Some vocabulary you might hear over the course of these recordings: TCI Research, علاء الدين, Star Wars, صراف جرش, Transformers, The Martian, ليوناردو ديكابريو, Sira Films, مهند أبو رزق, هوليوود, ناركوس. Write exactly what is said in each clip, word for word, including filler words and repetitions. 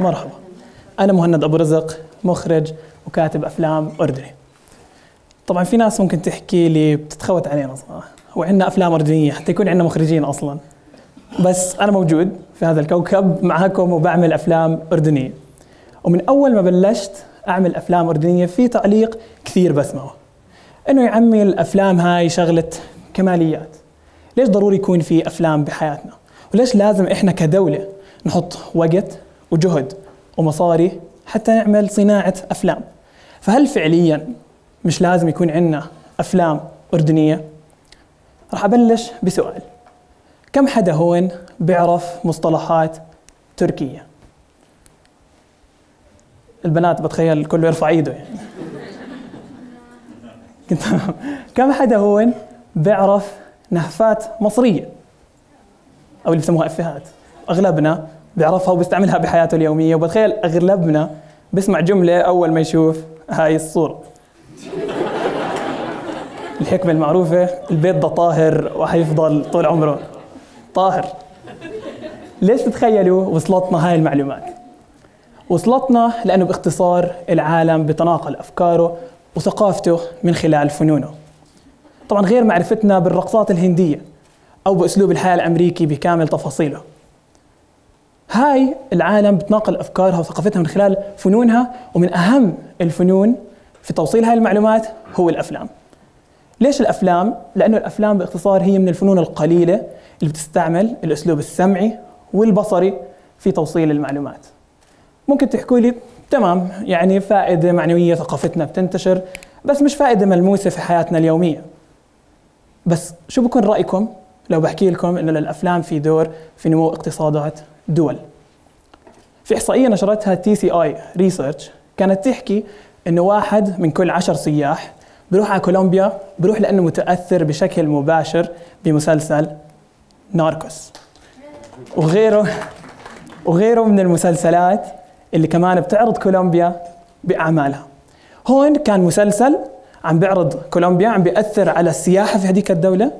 مرحبا، أنا مهند أبو رزق، مخرج وكاتب أفلام أردني. طبعا في ناس ممكن تحكي لي بتتخوت علينا صراحة، وعندنا أفلام أردنية حتى يكون عندنا مخرجين أصلا، بس أنا موجود في هذا الكوكب معاكم وبعمل أفلام أردنية. ومن أول ما بلشت أعمل أفلام أردنية في تعليق كثير بسمعه إنه يا عمي الأفلام هاي شغلة كماليات، ليش ضروري يكون في أفلام بحياتنا؟ وليش لازم إحنا كدولة نحط وقت وجهد ومصاري حتى نعمل صناعة أفلام؟ فهل فعلياً مش لازم يكون عندنا أفلام أردنية؟ رح أبلش بسؤال، كم حدا هون بيعرف مصطلحات تركية؟ البنات بتخيل كله يرفع ايده يعني. كم حدا هون بيعرف نهفات مصرية؟ أو اللي بسموها إفيهات. أغلبنا بيعرفها وبيستعملها بحياته اليومية، وبتخيل أغلبنا بيسمع جملة أول ما يشوف هاي الصورة. الحكمة المعروفة، البيض ده طاهر وحيفضل طول عمره طاهر. ليش تتخيلوا وصلتنا هاي المعلومات؟ وصلتنا لأنه باختصار العالم بتناقل أفكاره وثقافته من خلال فنونه. طبعاً غير معرفتنا بالرقصات الهندية أو بأسلوب الحياة الأمريكي بكامل تفاصيله. هاي العالم بتناقل أفكارها وثقافتها من خلال فنونها، ومن أهم الفنون في توصيل هاي المعلومات هو الأفلام. ليش الأفلام؟ لأنه الأفلام باختصار هي من الفنون القليلة اللي بتستعمل الأسلوب السمعي والبصري في توصيل المعلومات. ممكن تحكوا لي تمام، يعني فائدة معنوية، ثقافتنا بتنتشر، بس مش فائدة ملموسة في حياتنا اليومية. بس شو بكون رأيكم لو بحكي لكم إنه للأفلام في دور في نمو اقتصادات دول؟ في إحصائية نشرتها تي سي آي Research كانت تحكي إنه واحد من كل عشر سياح بروح على كولومبيا بروح لأنه متأثر بشكل مباشر بمسلسل ناركوس وغيره وغيره من المسلسلات اللي كمان بتعرض كولومبيا بأعمالها. هون كان مسلسل عم بيعرض كولومبيا عم بيأثر على السياحة في هذيك الدولة،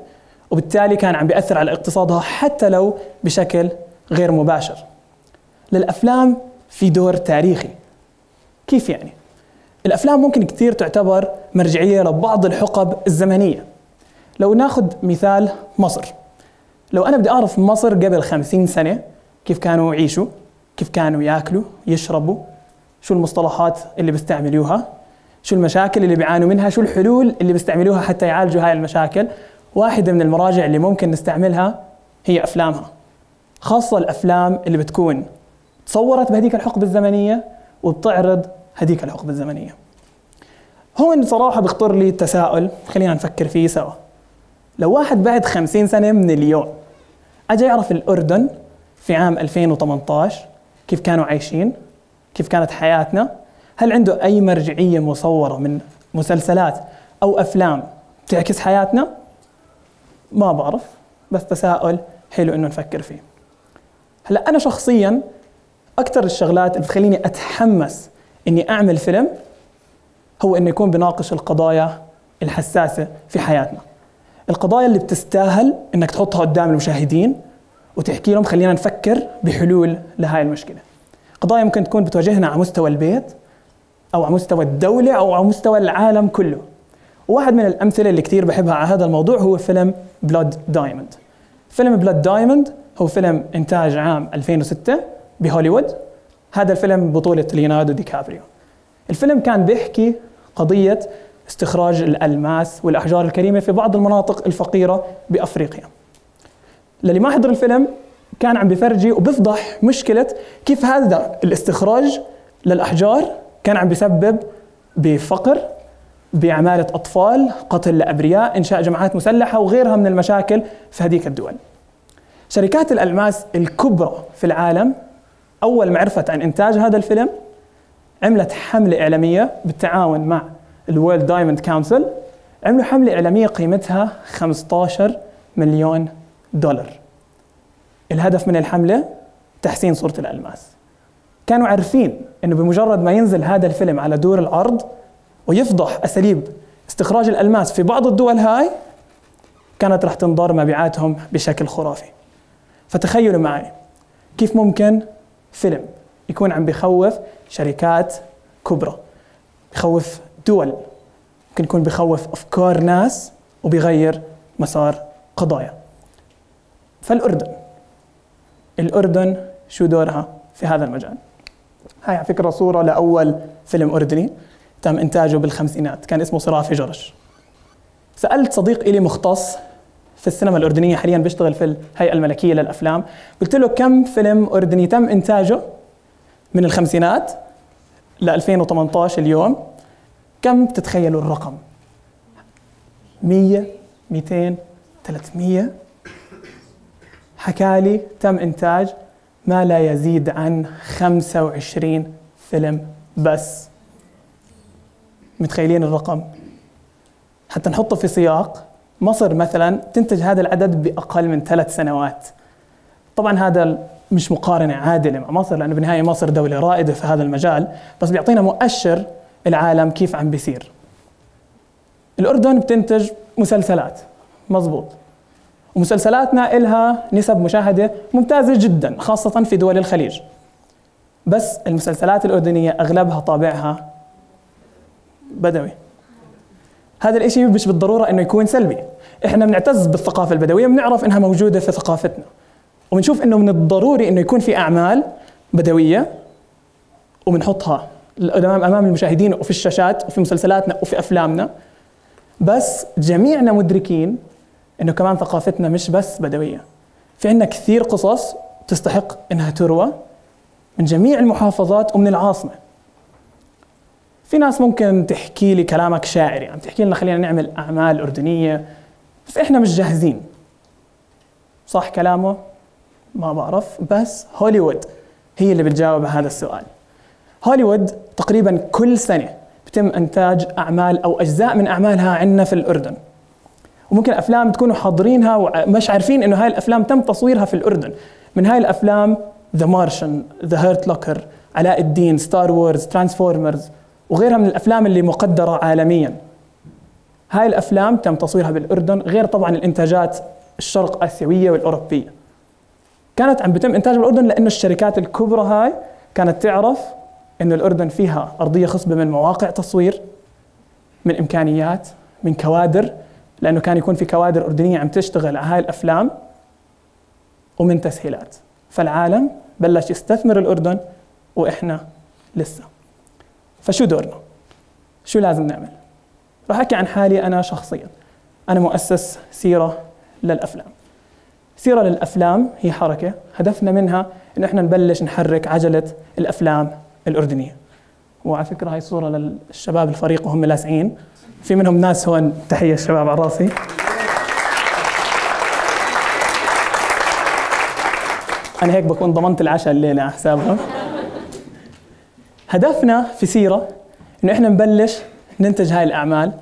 وبالتالي كان عم بيأثر على اقتصادها حتى لو بشكل غير مباشر. للأفلام في دور تاريخي. كيف يعني؟ الأفلام ممكن كثير تعتبر مرجعية لبعض الحقب الزمنية. لو ناخذ مثال مصر، لو أنا بدي أعرف مصر قبل خمسين سنة كيف كانوا يعيشوا، كيف كانوا ياكلوا، يشربوا، شو المصطلحات اللي بيستعملوها، شو المشاكل اللي بيعانوا منها، شو الحلول اللي بيستعملوها حتى يعالجوا هاي المشاكل، واحدة من المراجع اللي ممكن نستعملها هي أفلامها، خاصة الأفلام اللي بتكون تصورت بهديك الحقبة الزمنية وبتعرض هديك الحقبة الزمنية. هون صراحة بخطر لي التساؤل، خلينا نفكر فيه سوا. لو واحد بعد خمسين سنة من اليوم أجا يعرف الأردن في عام ألفين وثمانطعش كيف كانوا عايشين، كيف كانت حياتنا، هل عنده أي مرجعية مصورة من مسلسلات أو أفلام تعكس حياتنا؟ ما بعرف، بس تساؤل حلو إنه نفكر فيه. هلا أنا شخصياً أكثر الشغلات اللي بتخليني أتحمس إني أعمل فيلم هو إنه يكون بناقش القضايا الحساسة في حياتنا، القضايا اللي بتستاهل إنك تحطها قدام المشاهدين وتحكي لهم خلينا نفكر بحلول لهاي المشكلة. قضايا ممكن تكون بتواجهنا على مستوى البيت أو على مستوى الدولة أو على مستوى العالم كله. وواحد من الأمثلة اللي كثير بحبها على هذا الموضوع هو فيلم Blood Diamond. فيلم Blood Diamond هو فيلم إنتاج عام ألفين وستة بهوليوود. هذا الفيلم بطولة ليوناردو ديكابريو. الفيلم كان بيحكي قضية استخراج الألماس والأحجار الكريمة في بعض المناطق الفقيرة بأفريقيا. للي ما حضر الفيلم كان عم بفرجي وبفضح مشكلة كيف هذا الاستخراج للأحجار كان عم بسبب بفقر، بعمالة أطفال، قتل لأبرياء، إنشاء جماعات مسلحة وغيرها من المشاكل في هذيك الدول. شركات الألماس الكبرى في العالم أول ما عرفت عن إنتاج هذا الفيلم عملت حملة إعلامية بالتعاون مع الورلد دايموند كونسل. عملوا حملة إعلامية قيمتها خمسطعش مليون دولار. الهدف من الحملة تحسين صورة الألماس. كانوا عارفين أنه بمجرد ما ينزل هذا الفيلم على دور العرض ويفضح أساليب استخراج الألماس في بعض الدول هاي كانت رح تنضر مبيعاتهم بشكل خرافي. فتخيلوا معي كيف ممكن فيلم يكون عم بيخوف شركات كبرى، بيخوف دول، ممكن يكون بيخوف أفكار ناس وبيغير مسار قضايا. فالأردن، الأردن شو دورها في هذا المجال؟ هاي على فكرة صورة لأول فيلم أردني تم إنتاجه بالخمسينات، كان اسمه صراف جرش. سألت صديق إلي مختص في السينما الأردنية، حالياً بيشتغل في الهيئة الملكية للأفلام، قلت له كم فيلم أردني تم إنتاجه من الخمسينات ل ألفين وثمانطعش اليوم، كم بتتخيلوا الرقم؟ مية مئتين ثلاثمية. حكالي تم إنتاج ما لا يزيد عن خمسة وعشرين فيلم بس. متخيلين الرقم؟ حتى نحطه في سياق، مصر مثلا تنتج هذا العدد بأقل من ثلاث سنوات. طبعا هذا مش مقارنة عادلة مع مصر، لأنه بالنهاية مصر دولة رائدة في هذا المجال، بس بيعطينا مؤشر العالم كيف عم بيصير. الأردن بتنتج مسلسلات، مظبوط، ومسلسلاتنا إلها نسب مشاهدة ممتازة جدا خاصة في دول الخليج، بس المسلسلات الأردنية أغلبها طابعها بدوي. هذا الإشي مش بالضرورة إنه يكون سلبي، إحنا بنعتز بالثقافة البدوية، بنعرف إنها موجودة في ثقافتنا، وبنشوف إنه من الضروري إنه يكون في أعمال بدوية وبنحطها أمام المشاهدين وفي الشاشات وفي مسلسلاتنا وفي أفلامنا، بس جميعنا مدركين إنه كمان ثقافتنا مش بس بدوية، في عندنا كثير قصص تستحق إنها تروى من جميع المحافظات ومن العاصمة. في ناس ممكن تحكي لي كلامك شاعري، عم تحكي لنا خلينا نعمل أعمال أردنية، بس إحنا مش جاهزين. صح كلامه؟ ما بعرف، بس هوليوود هي اللي بتجاوب هذا السؤال. هوليوود تقريباً كل سنة بتم إنتاج أعمال أو أجزاء من أعمالها عندنا في الأردن. وممكن أفلام تكونوا حاضرينها ومش عارفين إنه هاي الأفلام تم تصويرها في الأردن. من هاي الأفلام The Martian، The Hurt Locker، علاء الدين، Star Wars، Transformers وغيرها من الأفلام اللي مقدرة عالمياً. هاي الأفلام تم تصويرها بالأردن، غير طبعاً الإنتاجات الشرق آسيوية والأوروبية. كانت عم بتم إنتاج بالأردن لأنه الشركات الكبرى هاي كانت تعرف إنه الأردن فيها أرضية خصبة من مواقع تصوير، من إمكانيات، من كوادر، لأنه كان يكون في كوادر أردنية عم تشتغل على هاي الأفلام، ومن تسهيلات. فالعالم بلش يستثمر الأردن وإحنا لسه. فشو دورنا؟ شو لازم نعمل؟ راح أحكي عن حالي أنا شخصياً. أنا مؤسس سيرة للأفلام. سيرة للأفلام هي حركة هدفنا منها إن إحنا نبلش نحرك عجلة الأفلام الأردنية. وعلى فكرة هاي صورة للشباب الفريق وهم لاسعين، في منهم ناس هون، تحية الشباب على راسي. أنا هيك بكون ضمنت العشاء الليلة على حسابها. هدفنا في سيرة إنه إحنا نبلش ننتج هاي الأعمال،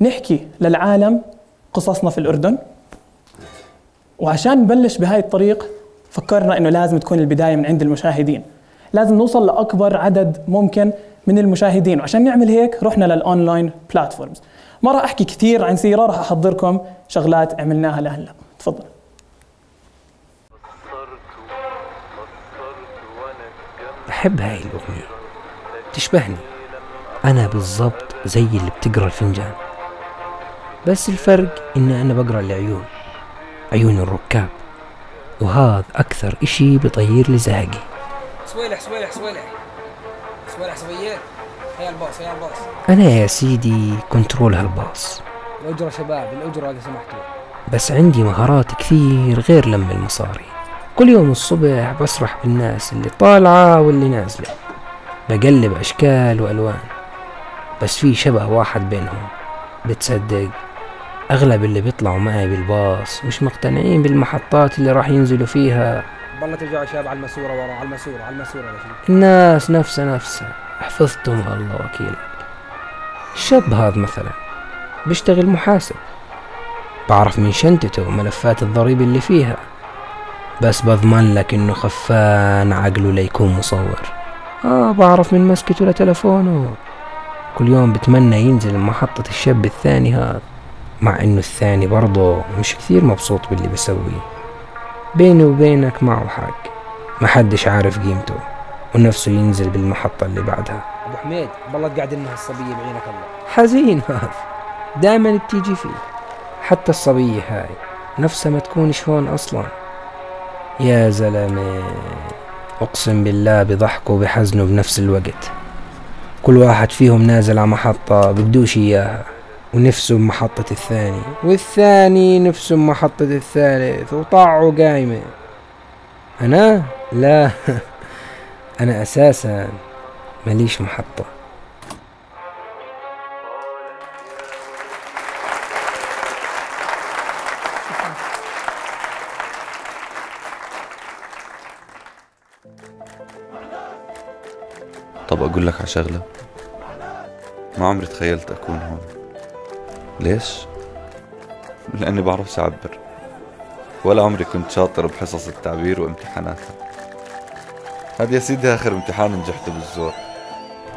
نحكي للعالم قصصنا في الأردن. وعشان نبلش بهاي الطريق فكرنا إنه لازم تكون البداية من عند المشاهدين، لازم نوصل لأكبر عدد ممكن من المشاهدين، وعشان نعمل هيك رحنا للأونلاين بلاتفورمز. ما راح أحكي كثير عن سيرة، راح أحضركم شغلات عملناها لهلا. تفضل. بحب هاي الأغنية، تشبهني أنا بالضبط زي اللي بتقرأ الفنجان، بس الفرق إني أنا بقرأ العيون، عيون الركاب، وهذا أكثر إشي بطير لي زهقي. سويلح سويلح سويلح سويلح سويلح هيا الباص هيا الباص. أنا يا سيدي كنترول هالباص. الأجرة شباب، الأجرة إذا سمحتوا. بس عندي مهارات كثير غير لم المصاري. كل يوم الصبح بسرح بالناس اللي طالعة واللي نازلة، بقلب أشكال وألوان، بس في شبه واحد بينهم. بتصدق أغلب اللي بيطلعوا معي بالباص مش مقتنعين بالمحطات اللي راح ينزلوا فيها. والله ترجعوا يا شباب على الماسورة، ورا على الماسورة، على الماسورة. الناس نفسها نفسها، حفظتهم الله وكيلك. الشاب هذا مثلا بيشتغل محاسب، بعرف من شنطته وملفات الضريبة اللي فيها، بس بضمن لك إنه خفان عقله ليكون مصور. آه بعرف من مسكته لتلفونه. كل يوم بتمنى ينزل محطة الشاب الثاني هذا، مع إنه الثاني برضه مش كثير مبسوط باللي بسويه. بيني وبينك معه حق، محدش عارف قيمته، ونفسه ينزل بالمحطة اللي بعدها. أبو حميد والله تقعد لنا هالصبية بعينك الله. حزين هذا دائما بتيجي فيه، حتى الصبية هاي نفسها ما تكونش هون أصلا. يا زلمة أقسم بالله بضحكوا وبحزنوا بنفس الوقت. كل واحد فيهم نازل على محطة بدوش إياها ونفسه بمحطة الثاني، والثاني نفسه بمحطة الثالث، وطاعه قايمة. أنا؟ لا أنا أساسا ماليش محطة. طب أقول لك على شغلة، ما عمري تخيلت أكون هون. ليش؟ لأني بعرفش أعبر، ولا عمري كنت شاطر بحصص التعبير وامتحاناتها. هاد يا سيدي آخر امتحان نجحته بالزور،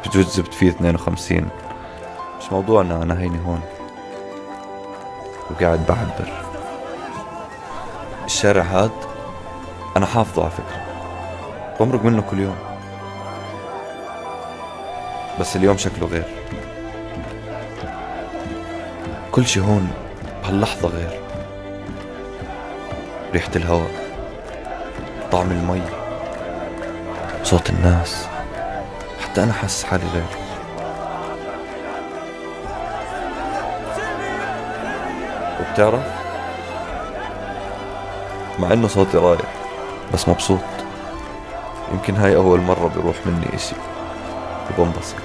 بجوز جبت فيه اثنين وخمسين. مش موضوعنا، أنا هيني هون وقاعد بعبر. الشارع هاد أنا حافظه على فكرة، بمرق منه كل يوم، بس اليوم شكله غير. كل شي هون بهاللحظة غير. ريحة الهواء، طعم المي، صوت الناس، حتى أنا حاسس حالي غير. وبتعرف، مع إنه صوتي رايح بس مبسوط. يمكن هاي أول مرة بيروح مني إشي وبنبسط.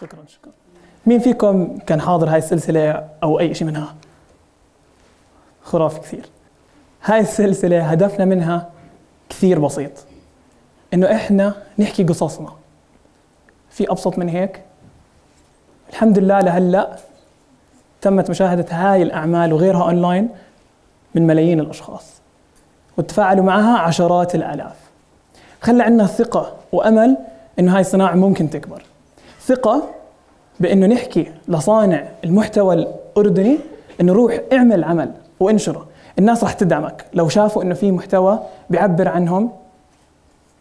شكرا شكرا. مين فيكم كان حاضر هاي السلسلة أو أي شيء منها؟ خرافي كثير. هاي السلسلة هدفنا منها كثير بسيط، إنه إحنا نحكي قصصنا. في أبسط من هيك؟ الحمد لله لهلأ تمت مشاهدة هاي الأعمال وغيرها أونلاين من ملايين الأشخاص، وتفاعلوا معها عشرات الآلاف. خلى عندنا ثقة وأمل إنه هاي الصناعة ممكن تكبر. ثقة بإنه نحكي لصانع المحتوى الأردني إنه روح اعمل عمل وانشره، الناس رح تدعمك لو شافوا إنه في محتوى بيعبر عنهم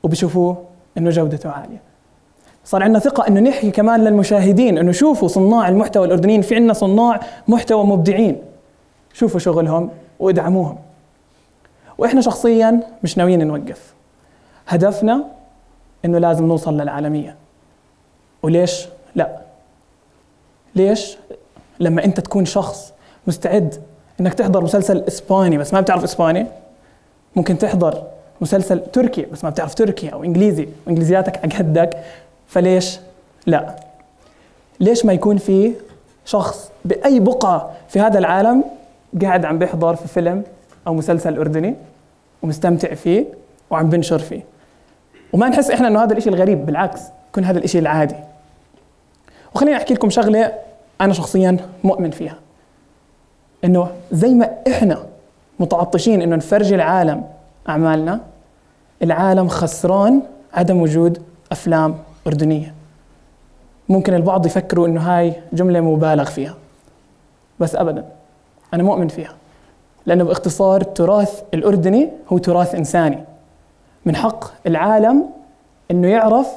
وبيشوفوه إنه جودته عالية. صار عندنا ثقة إنه نحكي كمان للمشاهدين إنه شوفوا صناع المحتوى الأردنيين، في عندنا صناع محتوى مبدعين، شوفوا شغلهم وادعموهم. وإحنا شخصياً مش ناويين نوقف، هدفنا إنه لازم نوصل للعالمية. وليش لا؟ ليش؟ لما أنت تكون شخص مستعد إنك تحضر مسلسل إسباني بس ما بتعرف إسباني، ممكن تحضر مسلسل تركي بس ما بتعرف تركي، أو إنجليزي وإنجليزياتك على قدك، فليش لا؟ ليش ما يكون في شخص بأي بقعة في هذا العالم قاعد عم بيحضر في فيلم أو مسلسل أردني ومستمتع فيه وعم بنشر فيه، وما نحس إحنا إنه هذا الإشي الغريب، بالعكس يكون هذا الإشي العادي. وخليني أحكي لكم شغلة أنا شخصياً مؤمن فيها، إنه زي ما إحنا متعطشين إنه نفرجي العالم أعمالنا، العالم خسران عدم وجود أفلام أردنية. ممكن البعض يفكروا إنه هاي جملة مبالغ فيها، بس أبداً أنا مؤمن فيها، لأنه باختصار التراث الأردني هو تراث إنساني. من حق العالم إنه يعرف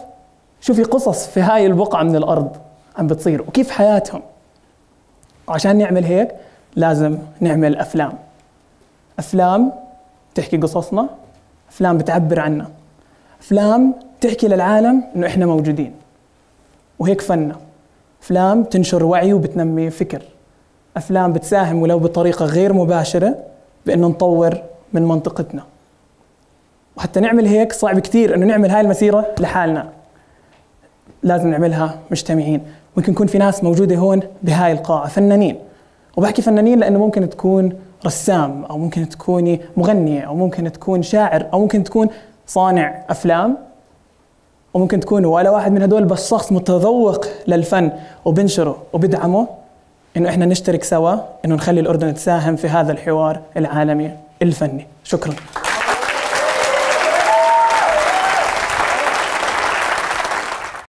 شو في قصص في هاي البقعة من الأرض عم بتصير وكيف حياتهم. وعشان نعمل هيك لازم نعمل أفلام، أفلام تحكي قصصنا، أفلام بتعبر عنا، أفلام تحكي للعالم إنه إحنا موجودين. وهيك فننا، أفلام تنشر وعي وبتنمي فكر، أفلام بتساهم ولو بطريقة غير مباشرة بإنه نطور من منطقتنا. وحتى نعمل هيك صعب كتير إنه نعمل هاي المسيرة لحالنا، لازم نعملها مجتمعين. ممكن يكون في ناس موجودة هون بهاي القاعة فنانين، وبحكي فنانين لأنه ممكن تكون رسام، أو ممكن تكوني مغنية، أو ممكن تكون شاعر، أو ممكن تكون صانع أفلام، وممكن تكون ولا واحد من هدول، بس شخص متذوق للفن وبنشره وبدعمه. إنه إحنا نشترك سوا إنه نخلي الأردن تساهم في هذا الحوار العالمي الفني. شكراً.